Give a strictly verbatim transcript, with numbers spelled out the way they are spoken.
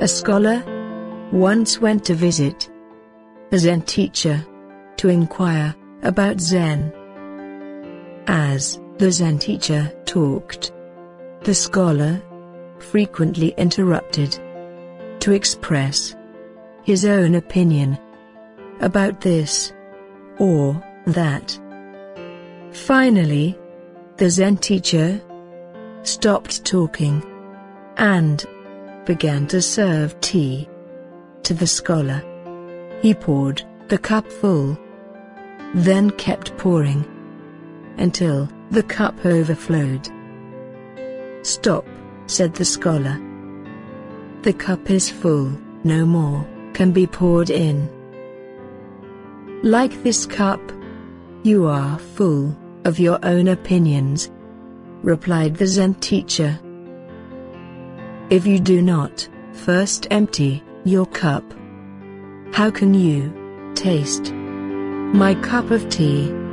A scholar once went to visit a Zen teacher to inquire about Zen. As the Zen teacher talked, the scholar frequently interrupted to express his own opinion about this or that. Finally, the Zen teacher stopped talking and began to serve tea to the scholar. He poured the cup full, then kept pouring until the cup overflowed. "Stop," said the scholar. "The cup is full, no more can be poured in. Like this cup, you are full of your own opinions," replied the Zen teacher. "If you do not first empty your cup, how can you taste my cup of tea?"